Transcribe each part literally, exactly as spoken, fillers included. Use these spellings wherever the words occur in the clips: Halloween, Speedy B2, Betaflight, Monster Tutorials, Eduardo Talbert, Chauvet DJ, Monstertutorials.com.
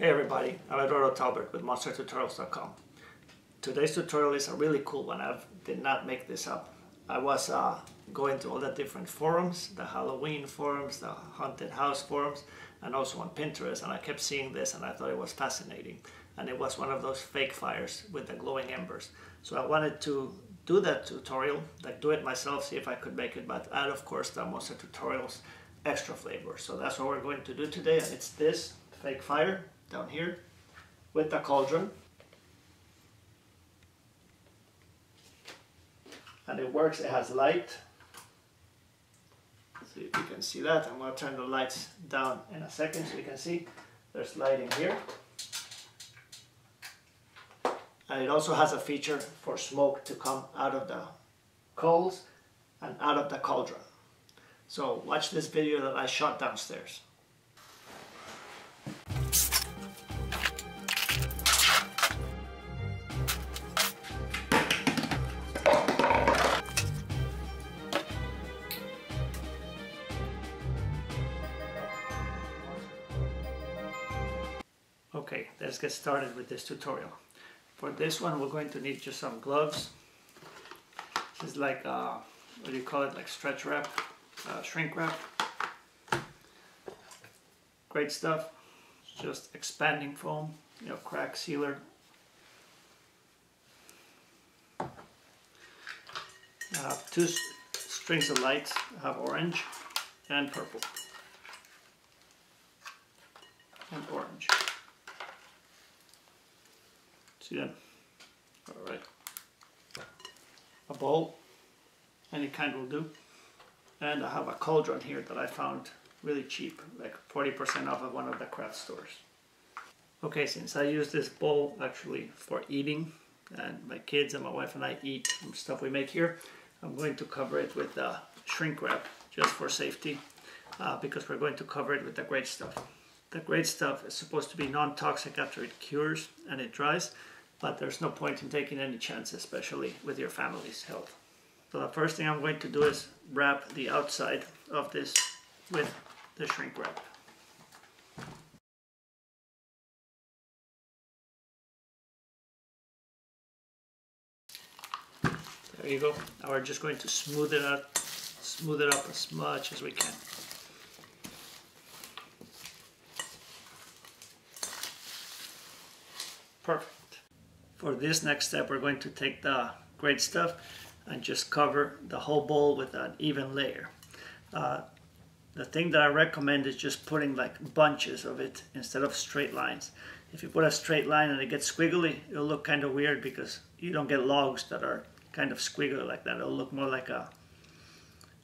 Hey everybody, I'm Eduardo Talbert with Monster Tutorials dot com. Today's tutorial is a really cool one. I did not make this up. I was uh, going to all the different forums, the Halloween forums, the haunted house forums, and also on Pinterest, and I kept seeing this and I thought it was fascinating. And it was one of those fake fires with the glowing embers. So I wanted to do that tutorial, like do it myself, see if I could make it, but add of course the Monster Tutorials extra flavor. So that's what we're going to do today, and it's this fake fire down here with the cauldron, and it works. It has light. See if you can see that. I'm going to turn the lights down in a second so you can see there's light in here, and it also has a feature for smoke to come out of the coals and out of the cauldron. So watch this video that I shot downstairs. Okay, let's get started with this tutorial. For this one, we're going to need just some gloves. This is like, uh, what do you call it, like stretch wrap, uh, shrink wrap. Great stuff, just expanding foam, you know, crack sealer. I have two strings of lights. I have orange and purple. And orange. See them? All right. A bowl, any kind will do. And I have a cauldron here that I found really cheap, like forty percent off at one of the craft stores. Okay, since I use this bowl actually for eating, and my kids and my wife and I eat some stuff we make here, I'm going to cover it with uh, shrink wrap just for safety, uh, because we're going to cover it with the great stuff. The great stuff is supposed to be non-toxic after it cures and it dries, but there's no point in taking any chances, especially with your family's health. So the first thing I'm going to do is wrap the outside of this with the shrink wrap. There you go. Now we're just going to smooth it up, smooth it up as much as we can. Perfect. For this next step, we're going to take the great stuff and just cover the whole bowl with an even layer. Uh, the thing that I recommend is just putting like bunches of it instead of straight lines. If you put a straight line and it gets squiggly, it'll look kind of weird because you don't get logs that are kind of squiggly like that. It'll look more like a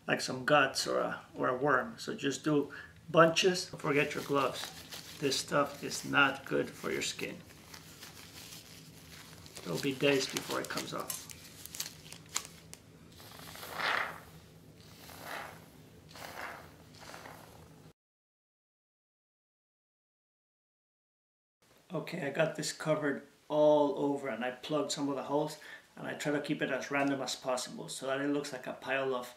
like some guts or a, or a worm. So just do bunches. Don't forget your gloves. This stuff is not good for your skin. It'll be days before it comes off. Okay, I got this covered all over, and I plugged some of the holes, and I try to keep it as random as possible so that it looks like a pile of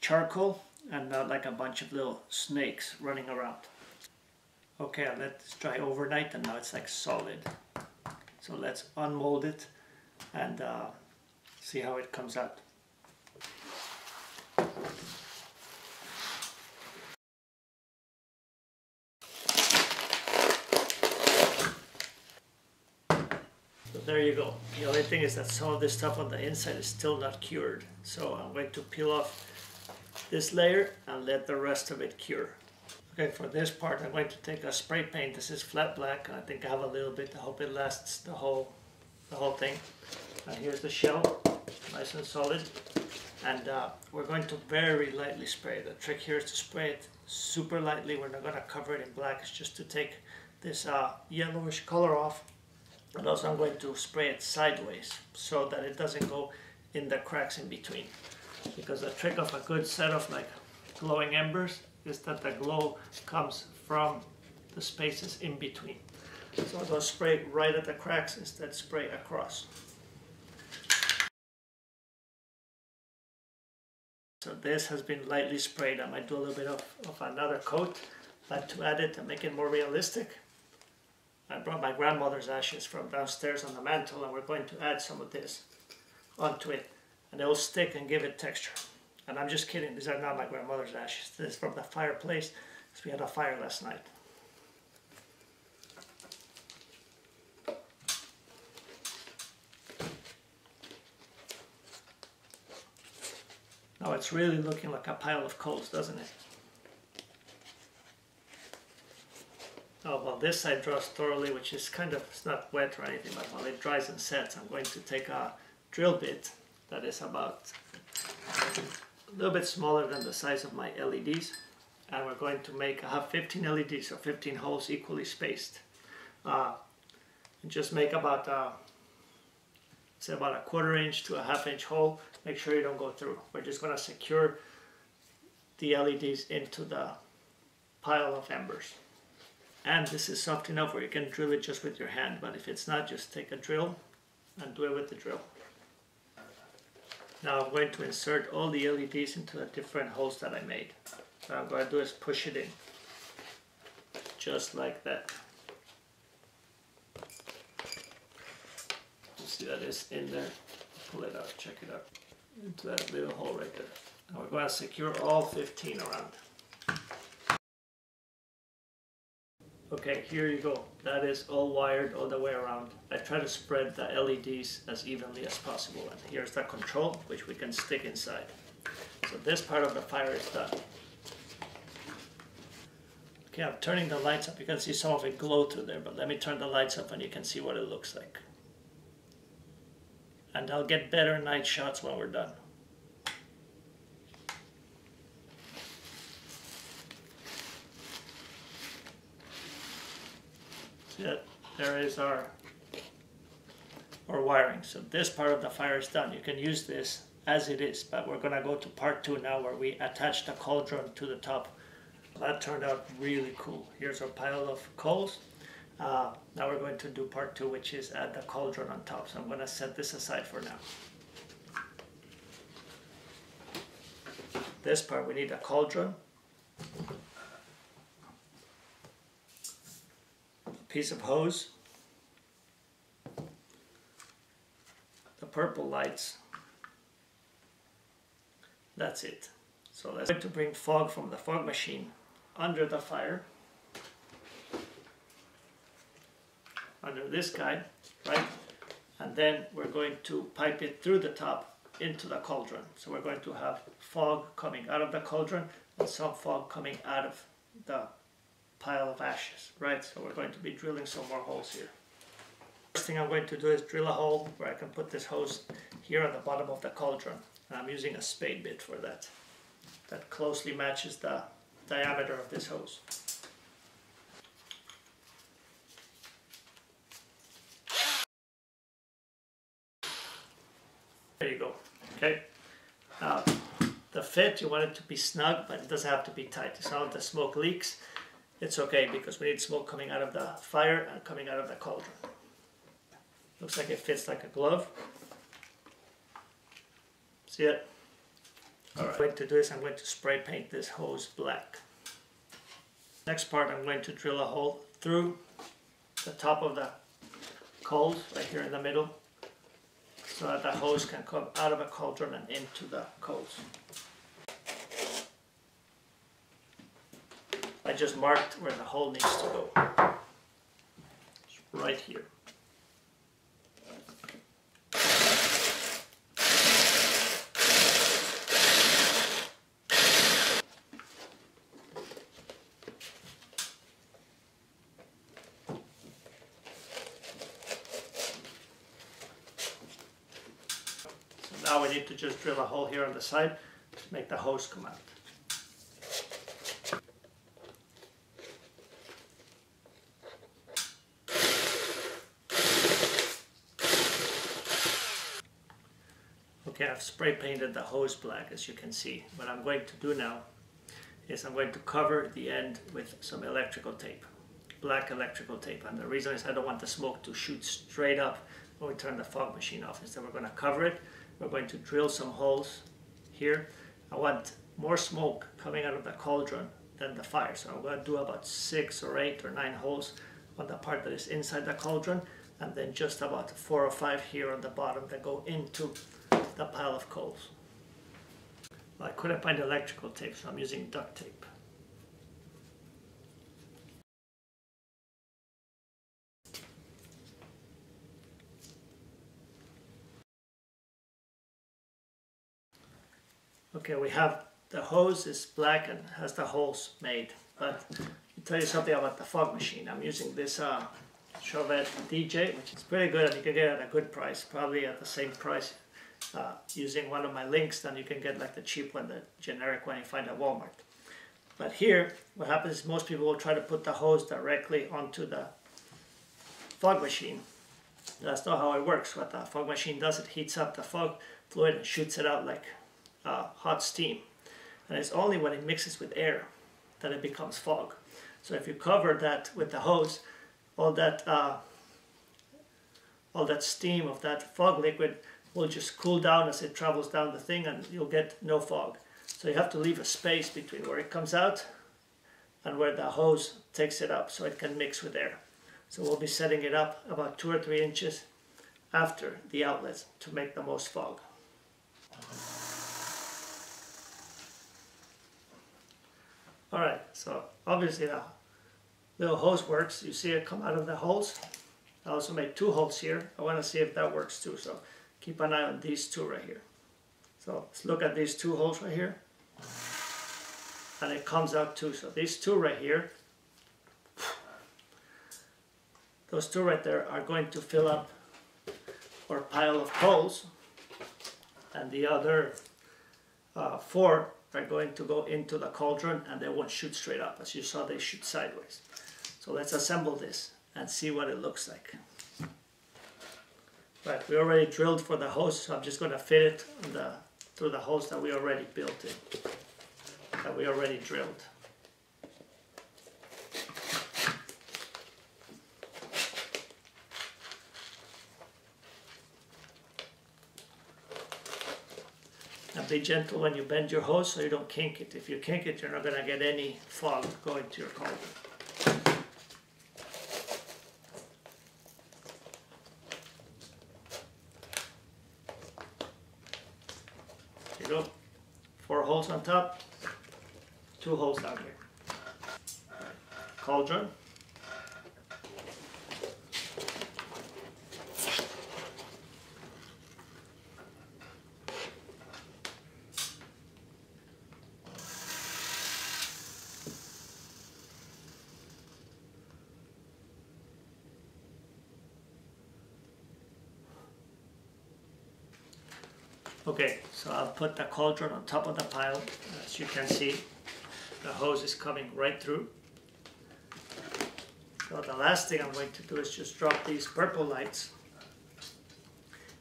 charcoal and not like a bunch of little snakes running around. Okay, I let this dry overnight, and now it's like solid. So let's unmold it and uh, see how it comes out. So there you go. The only thing is that some of this stuff on the inside is still not cured. So I'm going to peel off this layer and let the rest of it cure. Okay, for this part, I'm going to take a spray paint. This is flat black, and I think I have a little bit. I hope it lasts the whole, the whole thing. And here's the shell, nice and solid. And uh, we're going to very lightly spray it. The trick here is to spray it super lightly. We're not going to cover it in black. It's just to take this uh, yellowish color off. And also I'm going to spray it sideways so that it doesn't go in the cracks in between. Because the trick of a good set of like glowing embers is that the glow comes from the spaces in between. So I'm going to spray right at the cracks, instead spray across. So this has been lightly sprayed. I might do a little bit of, of another coat, but to add it and make it more realistic, I brought my grandmother's ashes from downstairs on the mantle, and we're going to add some of this onto it, and it will stick and give it texture. And I'm just kidding, these are not my grandmother's ashes. This is from the fireplace, because we had a fire last night. Now it's really looking like a pile of coals, doesn't it? Oh, well, this side dries thoroughly, which is kind of, it's not wet or anything, but while it dries and sets, I'm going to take a drill bit that is about a little bit smaller than the size of my L E Ds, and we're going to make, I have fifteen L E Ds, so fifteen holes equally spaced, uh, and just make about a, say about a quarter inch to a half inch hole. Make sure you don't go through. We're just going to secure the L E Ds into the pile of embers. And this is soft enough where you can drill it just with your hand, but if it's not, just take a drill and do it with the drill. Now I'm going to insert all the L E Ds into the different holes that I made. What I'm going to do is push it in, just like that. You see that it's in there, pull it out, check it out, into that little hole right there. Now we're going to secure all fifteen around. Okay, here you go. That is all wired all the way around. I try to spread the L E Ds as evenly as possible. And here's the control, which we can stick inside. So this part of the fire is done. Okay, I'm turning the lights up. You can see some of it glow through there, but let me turn the lights up and you can see what it looks like. And I'll get better night shots when we're done. That there is our, our wiring. So this part of the fire is done. You can use this as it is, but we're going to go to part two now, where we attach the cauldron to the top. That turned out really cool. Here's our pile of coals. Uh, now we're going to do part two, which is add the cauldron on top. So I'm going to set this aside for now. This part, we need a cauldron, piece of hose, the purple lights. That's it. So let's to bring fog from the fog machine under the fire, under this guy, right? And then we're going to pipe it through the top into the cauldron. So we're going to have fog coming out of the cauldron and some fog coming out of the pile of ashes, right? So we're going to be drilling some more holes here. First thing I'm going to do is drill a hole where I can put this hose here on the bottom of the cauldron. And I'm using a spade bit for that. That closely matches the diameter of this hose. There you go. Okay. Now, the fit, you want it to be snug, but it doesn't have to be tight. It's not the smoke leaks. It's okay, because we need smoke coming out of the fire and coming out of the cauldron. Looks like it fits like a glove. See it? All right. I'm going to do this. I'm going to spray paint this hose black. Next part, I'm going to drill a hole through the top of the coals, right here in the middle, so that the hose can come out of a cauldron and into the coals. I just marked where the hole needs to go. It's right here. So now we need to just drill a hole here on the side to make the hose come out. I've spray painted the hose black, as you can see. What I'm going to do now is I'm going to cover the end with some electrical tape, black electrical tape. And the reason is I don't want the smoke to shoot straight up when we turn the fog machine off. Instead, we're going to cover it. We're going to drill some holes here. I want more smoke coming out of the cauldron than the fire. So I'm going to do about six or eight or nine holes on the part that is inside the cauldron, and then just about four or five here on the bottom that go into the pile of coals. Well, I couldn't find electrical tape, so I'm using duct tape. Okay, we have the hose is black and has the holes made, but I'll tell you something about the fog machine. I'm using this uh, Chauvet D J, which is pretty good, and you can get it at a good price, probably at the same price uh, using one of my links, then you can get like the cheap one, the generic one you find at Walmart. But here, what happens is most people will try to put the hose directly onto the fog machine. That's not how it works. What the fog machine does, it heats up the fog fluid and shoots it out like Uh, hot steam, and it's only when it mixes with air that it becomes fog. So if you cover that with the hose, all that uh, all that steam of that fog liquid will just cool down as it travels down the thing, and you'll get no fog. So you have to leave a space between where it comes out and where the hose takes it up so it can mix with air. So we'll be setting it up about two or three inches after the outlets to make the most fog. Alright, so obviously the little hose works. You see it come out of the holes. I also made two holes here. I want to see if that works too, so keep an eye on these two right here. So let's look at these two holes right here. And it comes out too, so these two right here, those two right there are going to fill up our pile of coals, and the other uh, four are going to go into the cauldron, and they won't shoot straight up. As you saw, they shoot sideways. So let's assemble this and see what it looks like. Right, we already drilled for the hose, so I'm just going to fit it in the, through the holes that we already built in, that we already drilled. And be gentle when you bend your hose so you don't kink it. If you kink it, you're not going to get any fog going to your cauldron. There you go. Four holes on top, two holes down here. Cauldron. Okay, so I'll put the cauldron on top of the pile. As you can see, the hose is coming right through. So the last thing I'm going to do is just drop these purple lights.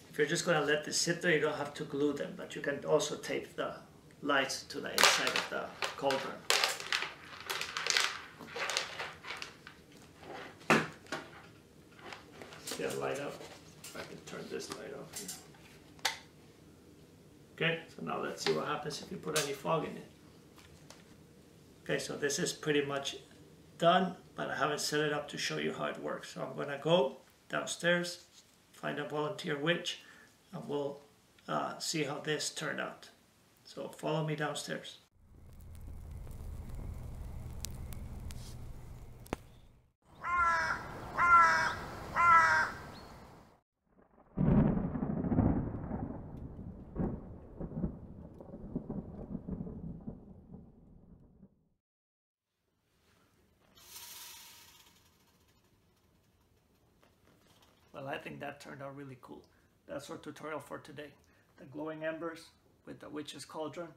If you're just going to let this sit there, you don't have to glue them, but you can also tape the lights to the inside of the cauldron. See that light up? I can turn this light off here. Okay, so now let's see what happens if you put any fog in it. Okay, so this is pretty much done, but I haven't set it up to show you how it works. So I'm going to go downstairs, find a volunteer witch, and we'll uh, see how this turned out. So follow me downstairs. I think that turned out really cool. That's our tutorial for today. The glowing embers with the witch's cauldron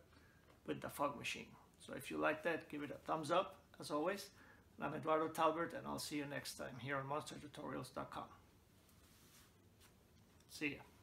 with the fog machine. So if you like that, give it a thumbs up as always. And I'm Eduardo Talbert, and I'll see you next time here on Monster Tutorials dot com. See ya.